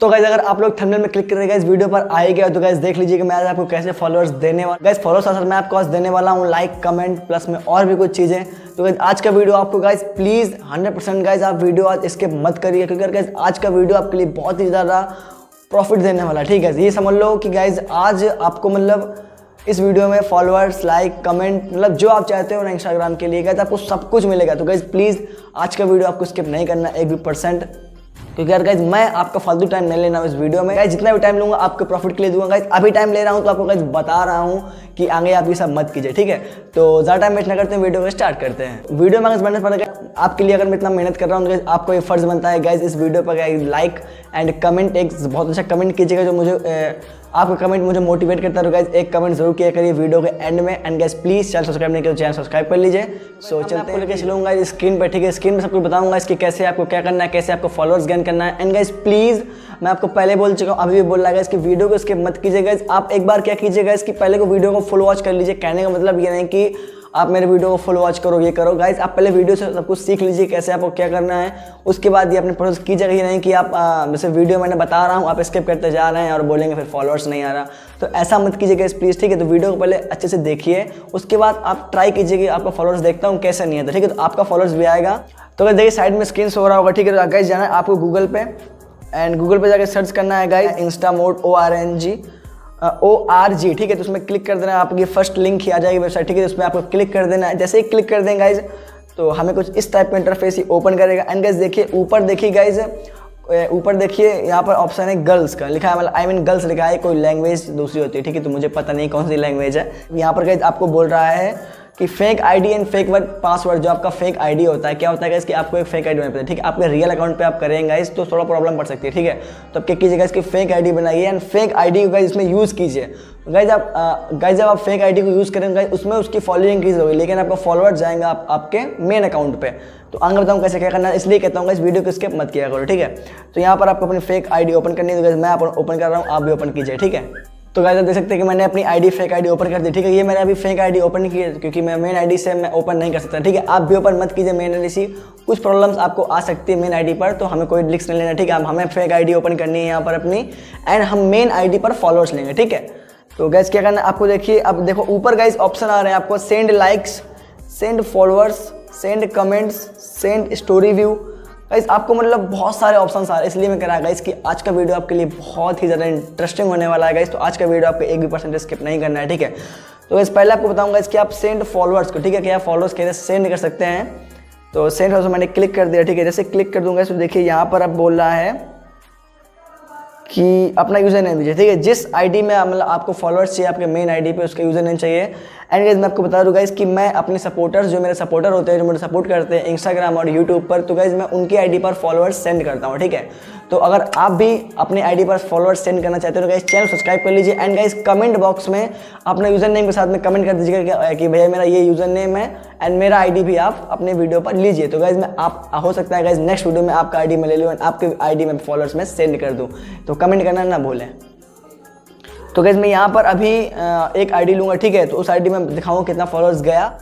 तो गाइस अगर आप लोग थंबनेल में क्लिक करेंगे इस वीडियो पर आएगा तो गाइस देख लीजिए कि मैं आज आपको कैसे फॉलोअर्स देने वाला गाइस फॉलोअर्स असल मैं आपको आज देने वाला हूँ लाइक कमेंट प्लस में और भी कुछ चीज़ें। तो गाइस आज का वीडियो आपको गाइस प्लीज़ 100% गाइस आप वीडियो आज स्किप मत करिए क्योंकि गाइस आज का वीडियो आपके लिए बहुत ही ज़्यादा प्रॉफिट देने वाला है। ठीक है, ये समझ लो कि गाइस आज आपको मतलब इस वीडियो में फॉलोअर्स लाइक कमेंट मतलब जो आप चाहते हो ना इंस्टाग्राम के लिए गाइस आपको सब कुछ मिलेगा। तो गाइस प्लीज़ आज का वीडियो आपको स्किप नहीं करना एक भी % क्योंकि यार गाइस मैं आपका फालतू टाइम नहीं लेना हूँ इस वीडियो में। गाइस जितना भी टाइम लूँगा आपके प्रॉफिट के लिए दूंगा। गाइस अभी टाइम ले रहा हूँ तो आपको गाइस बता रहा हूँ कि आगे आप ये सब मत कीजिए। ठीक है, तो ज़्यादा टाइम वेस्ट ना करते हैं, वीडियो को स्टार्ट करते हैं। वीडियो में मेहनत पड़ेगा आपके लिए, अगर मैं इतना मेहनत कर रहा हूँ तो आपको ये फर्ज बनता है गाइस इस वीडियो पर गाइस लाइक एंड कमेंट एक बहुत अच्छा कमेंट कीजिएगा जो मुझे आपका कमेंट मुझे मोटिवेट करता है। गाइस एक कमेंट जरूर किया करिए वीडियो के एंड में। And guys please channel subscribe नहीं किया तो चैनल सब्सक्राइब कर लीजिए। सो चलते हैं, लेके चलूंगा स्क्रीन पर। ठीक है, स्क्रीन पर सब कुछ बताऊंगा इसकी कैसे आपको क्या करना है, कैसे आपको फॉलोअर्स गेन करना है। एंड गाइस प्लीज मैं आपको पहले बोल चुका हूँ, अभी भी बोल रहा है इसकी वीडियो को स्किप मत कीजिएगा। आप एक बार क्या कीजिएगा इसकी पहले को वीडियो को फुल वॉच कर लीजिए। कहने का मतलब ये नहीं कि आप मेरे वीडियो को फुल वॉच करो ये करो। गाइस आप पहले वीडियो से सब कुछ सीख लीजिए कैसे आपको क्या करना है, उसके बाद ये अपने प्रोसेस कीजिएगा। ये नहीं कि आप जैसे वीडियो मैंने बता रहा हूँ आप स्किप करते जा रहे हैं और बोलेंगे फिर फॉलोअर्स नहीं आ रहा, तो ऐसा मत कीजिएगा इस प्लीज़। ठीक है, तो वीडियो को पहले अच्छे से देखिए, उसके बाद आप ट्राई कीजिए कि आपका फॉलोअर्स देखता हूँ कैसे नहीं आता। ठीक है, तो आपका फॉलोअर्स भी आएगा। तो अगर देखिए साइड में स्क्रीन शो हो रहा होगा। ठीक है, तो गाइस जाना है आपको गूगल पे एंड गूगल पर जाकर सर्च करना है गाइस इंस्टा मोड ORG। ठीक है, तो उसमें क्लिक कर देना है, आपकी फर्स्ट लिंक ही आ जाएगी वेबसाइट। ठीक है, तो उसमें आपको क्लिक कर देना है। जैसे ही क्लिक कर देंगे गाइज तो हमें कुछ इस टाइप का इंटरफेस ही ओपन करेगा। एंड गाइज देखिए ऊपर देखिए गाइज ऊपर देखिए यहाँ पर ऑप्शन है गर्ल्स का लिखा है, मतलब आई मीन गर्ल्स लिखा है, कोई लैंग्वेज दूसरी होती है। ठीक है, तो मुझे पता नहीं कौन सी लैंग्वेज है। यहाँ पर गाइज आपको बोल रहा है कि fake ID and fake word password. जो आपका फेक आईडी होता है क्या होता है गाइस कि आपको एक फेक आईडी बनाना पड़ता है। ठीक है, आपके रियल अकाउंट पे आप करेंगे गाइस तो थोड़ा प्रॉब्लम पड़ सकती है। ठीक है, तो आप क्या कीजिएगा इसकी फेक आईडी बनाइए एंड फेक आईडी को गाइस इसमें यूज़ कीजिए। गाइस आप गाइस जब आप फेक आईडी को यूज़ करेंगे उसमें उसकी फॉलोइंग इंक्रीज होगी लेकिन आपका फॉलोअर्स जाएंगे आपके मेन अकाउंट पे। तो आगे बताऊँ कैसे क्या करना है, इसलिए कहता हूँ इस वीडियो को स्किप मत किया करो। ठीक है, तो यहाँ पर आपको अपनी फेक आईडी ओपन करनी है, तो मैं ओपन कर रहा हूँ, आप भी ओपन कीजिए। ठीक है, तो गाइस आप देख सकते हैं कि मैंने अपनी आईडी फेक आईडी ओपन कर दी। ठीक है, ये मैंने अभी फेक आईडी ओपन नहीं की है क्योंकि मैं मेन आईडी से मैं ओपन नहीं कर सकता। ठीक है, आप भी ओपन मत कीजिए मेन आईडी से, कुछ प्रॉब्लम्स आपको आ सकती है मेन आईडी पर, तो हमें कोई रिस्क नहीं लेना। ठीक है, हमें फेक आईडी ओपन करनी है यहाँ पर अपनी एंड हम मेन आईडी पर फॉलोअर्स लेंगे। ठीक है, तो गाइस क्या करना है आपको, देखिए अब देखो ऊपर गाइस ऑप्शन आ रहे हैं आपको send likes send followers send comments send story view. Guys आपको मतलब बहुत सारे ऑप्शंस आ रहे हैं, इसलिए मैं कह रहा गाइस कि आज का वीडियो आपके लिए बहुत ही ज़्यादा इंटरेस्टिंग होने वाला है। गाइस तो आज का वीडियो आपको एक भी % स्किप नहीं करना है। ठीक है, तो गाइस पहले आपको बताऊंगा इसके आप सेंड फॉलोअर्स को। ठीक है, कि आप फॉलोअर्स कैसे सेंड कर सकते हैं। तो सेंड फॉलोअर्स मैंने क्लिक कर दिया। ठीक है, जैसे क्लिक कर दूंगा तो देखिए यहाँ पर आप बोल रहा है कि अपना यूज़र नेम दीजिए। ठीक है, जिस आईडी में मतलब आपको फॉलोअर्स चाहिए आपके मेन आईडी पे उसका यूज़र नेम चाहिए। एंड गाइस मैं आपको बता दूं गाइस कि मैं अपने सपोर्टर्स जो मेरे सपोर्टर होते हैं जो मुझे सपोर्ट करते हैं इंस्टाग्राम और यूट्यूब पर, तो गाइस मैं उनकी आईडी पर फॉलोअर्स सेंड करता हूँ। ठीक है, तो अगर आप भी अपने आईडी पर फॉलोअर्स सेंड करना चाहते हो तो गाइस चैनल सब्सक्राइब कर लीजिए एंड गाइस कमेंट बॉक्स में अपने यूज़र नेम के साथ में कमेंट कर दीजिएगा कि भैया मेरा ये यूज़र नेम है एंड मेरा आईडी भी आप अपने वीडियो पर लीजिए। तो गाइस मैं आप हो सकता है गाइस नेक्स्ट वीडियो में आपका आईडी में ले लूँ एंड आपके आईडी में फॉलोअर्स में सेंड कर दूँ, तो कमेंट करना ना भूलें। तो गाइस मैं यहाँ पर अभी एक आईडी लूँगा। ठीक है, तो उस आईडी में दिखाऊँ कितना फॉलोअर्स गया।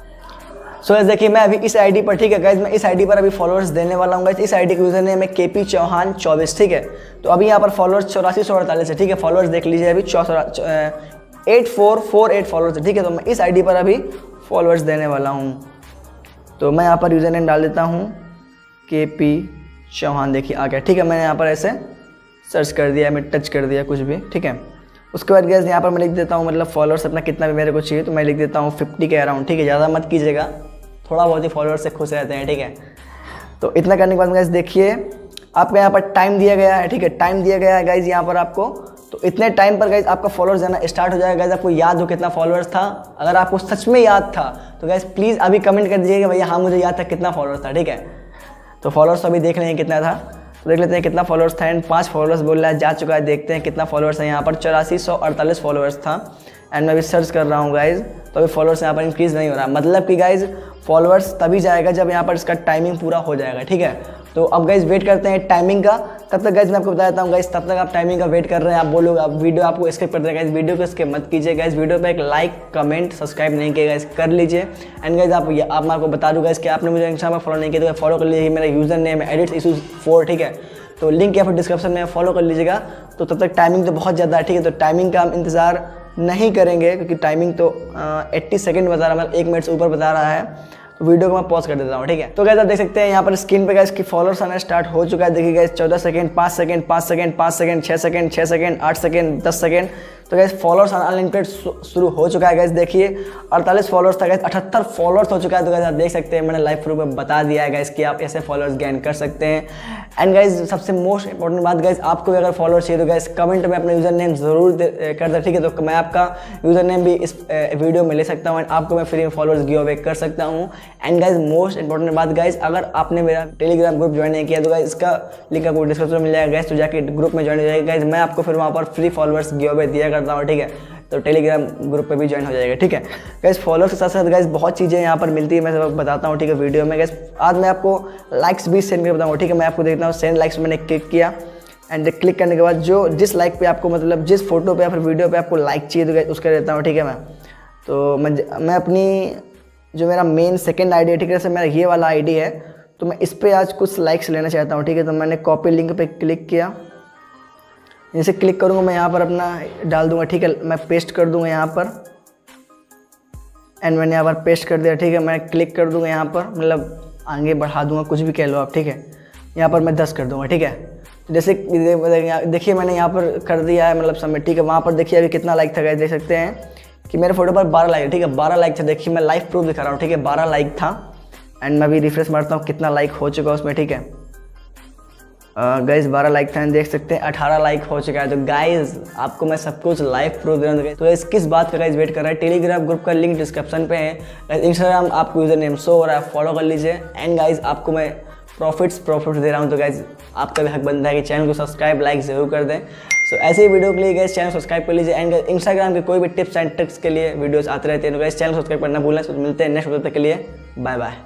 सो गाइस देखिए मैं अभी इस आईडी पर, ठीक है गाइस मैं इस आईडी पर अभी फॉलोअर्स देने वाला हूँ। गाइस इस आईडी के यूज़र नेम है KP Chauhan 24। ठीक है, तो अभी यहाँ पर फॉलोअर्स 8448 है। ठीक है, फॉलोअर्स देख लीजिए अभी 8448 फॉलोअर्स है। ठीक है, तो मैं इस आईडी पर अभी फॉलोअर्स देने वाला हूँ, तो मैं यहाँ पर यूज़र नेम डाल देता हूँ KP Chauhan। देखिए आ गया। ठीक है, मैंने यहाँ पर ऐसे सर्च कर दिया, मैं टच कर दिया कुछ भी। ठीक है, उसके बाद गाइस यहाँ पर मैं लिख देता हूँ मतलब फॉलोअर्स अपना कितना भी मेरे को चाहिए, तो मैं लिख देता हूँ 50 के अराउंड। ठीक है, ज़्यादा मत कीजिएगा, थोड़ा बहुत ही फॉलोअर्स से खुश रहते हैं। ठीक है, तो इतना करने के बाद गाइस देखिए आपको यहाँ पर टाइम दिया गया है। ठीक है, टाइम दिया गया है गाइस यहाँ पर आपको, तो इतने टाइम पर गाइस आपका फॉलोअर्स जाना स्टार्ट हो जाएगा। गाइस आपको याद हो कितना फॉलोअर्स था, अगर आपको सच में याद था तो गाइस प्लीज़ अभी कमेंट कर दीजिएगा भैया हाँ मुझे याद था कितना फॉलोअर्स था। ठीक है, तो फॉलोअर्स अभी देख लेंगे कितना था, देख लेते हैं कितना फॉलोअर्स था एंड 5 फॉलोअर्स बोल रहा है जा चुका है। देखते हैं कितना फॉलोअर्स है, यहाँ पर 8448 फॉलोअर्स था एंड मैं भी सर्च कर रहा हूँ गाइज, तो अभी फॉलोअर्स यहाँ पर इंक्रीज़ नहीं हो रहा, मतलब कि गाइज फॉलोअर्स तभी जाएगा जब यहाँ पर इसका टाइमिंग पूरा हो जाएगा। ठीक है, तो अब गाइज वेट करते हैं टाइमिंग का, तब तक गाइज मैं आपको बता देता हूँ गाइज तब तक आप टाइमिंग का वेट कर रहे हैं आप बोलोगे आप वीडियो आपको स्किप कर देगा। इस वीडियो को स्किप मत कीजिए गाइज, वीडियो पर एक लाइक कमेंट सब्सक्राइब नहीं किया गाइज कर लीजिए। एंड गाइज आप मैं आपको बता दूँ गाइज कि आपने मुझे इंस्टाग्राम पर फॉलो नहीं किया तो फॉलो कर लीजिए, मेरा यूज़र नेम है edits issue 4। ठीक है, तो लिंक या फिर डिस्क्रिप्शन में फॉलो कर लीजिएगा। तो तब तक टाइमिंग तो बहुत ज़्यादा है, ठीक है, तो टाइमिंग का हम इंतज़ार नहीं करेंगे क्योंकि टाइमिंग तो 80 सेकंड बता रहा है, मतलब 1 मिनट से ऊपर बता रहा है। तो वीडियो को मैं पॉज कर देता हूँ, ठीक है। तो गाइस आप देख सकते हैं यहाँ पर स्क्रीन पे गाइस इसकी फॉलोअर्स आना स्टार्ट हो चुका है। देखिए guys 14 second, 5 second, 5 second, 5 second, 6 second, 6 second, 8 second, 10 second. तो गाइस फॉलोअर्स आना अनलिमिटेड शुरू हो चुका है। गाइस देखिए 48 फॉलोअर्स था, गाइस 78 फॉलोअर्स हो चुका है। तो गाइस आप देख सकते हैं मैंने लाइव प्रूफ में बता दिया है गाइस कि आप ऐसे फॉलोअर्स गेन कर सकते हैं। एंड गाइस सबसे मोस्ट इंपॉर्टेंट बात गाइस, आपको भी अगर फॉलोअर्स चाहिए तो गाइस कमेंट में अपना यूज़र नेम जरूर कर दे, ठीक है। तो मैं आपका यूज़र नेम भी इस वीडियो में ले सकता हूँ एंड आपको मैं फ्री में फॉलोअर्स गिव अवे कर सकता हूँ। एंड गाइस मोस्ट इंपॉर्टेंट बात गाइस, अगर आपने मेरा टेलीग्राम ग्रुप ज्वाइन नहीं किया तो गाइस इसका लिंक आपको डिस्क्रिप्शन में मिल जाएगा गाइस, तो जाके ग्रुप में ज्वाइन हो जाएगा गाइस। मैं आपको फिर वहाँ पर फ्री फॉलोअर्स गिव अवे दिया करता हूँ, ठीक है। तो टेलीग्राम ग्रुप पे भी ज्वाइन हो जाएगा, ठीक है गाइस। फॉलोअर्स के साथ साथ गाइस बहुत चीज़ें यहाँ पर मिलती है, मैं सब बताता हूँ, ठीक है, वीडियो में गाइस। आज मैं आपको लाइक्स भी सेंड कर बताऊँ, ठीक है। मैं आपको देखता हूँ सेंड लाइक्स मैंने क्लिक किया एंड क्लिक करने के बाद जो जिस लाइक पे आपको मतलब जिस फोटो पे या फिर वीडियो पे आपको लाइक चाहिए तो गाइस उसका देता हूँ, ठीक है। मैं अपनी जो मेरा मेन सेकेंड आई डी है, ठीक है, जैसे मेरा ये वाला आई डी है, तो मैं इस पर आज कुछ लाइक्स लेना चाहता हूँ, ठीक है। तो मैंने कॉपी लिंक पर क्लिक किया, जैसे क्लिक करूँगा मैं यहाँ पर अपना डाल दूंगा, ठीक है। मैं पेस्ट कर दूंगा यहाँ पर एंड मैंने यहाँ पर पेस्ट कर दिया, ठीक है। मैं क्लिक कर दूंगा यहाँ पर, मतलब आगे बढ़ा दूंगा, कुछ भी कह लो आप, ठीक है। यहाँ पर मैं 10 कर दूंगा, ठीक है। जैसे देखिए मैंने यहाँ पर कर दिया है, मतलब सबमिट, ठीक है। वहाँ पर देखिए अभी कितना लाइक था गाइस, देख सकते हैं कि मेरे फोटो पर 12 लाइक, ठीक है, 12 लाइक था। देखिए मैं लाइव प्रूफ दिखा रहा हूँ, ठीक है, 12 लाइक था। एंड मैं भी रिफ्रेश मारता हूँ कितना लाइक हो चुका उसमें, ठीक है गाइज 12 लाइक था, देख सकते हैं 18 लाइक हो चुका है। तो गाइज आपको मैं सब कुछ लाइव प्रूफ दे रहा हूँ, तो गाइज किस बात का गाइज वेट कर रहा है। टेलीग्राम ग्रुप का लिंक डिस्क्रिप्शन पे है, इंस्टाग्राम आपको यूजर नेम शो हो रहा है, फॉलो कर लीजिए। एंड गाइज आपको मैं प्रॉफिट्स दे रहा हूँ, तो गाइज आपका भी हक बनता है कि चैनल को सब्सक्राइब लाइक जरूर कर दें। सो ऐसे ही वीडियो के लिए गाइज चैनल सब्सक्राइब कर लीजिए। एंड इंस्टाग्राम के कोई भी टिप्स एंड ट्रिक्स के लिए वीडियोज़ आते रहते हैं, तो गाइज चैनल सब्सक्राइब करना भूलें। मिलते हैं नेक्स्ट वीडियो, तक के लिए बाय बाय।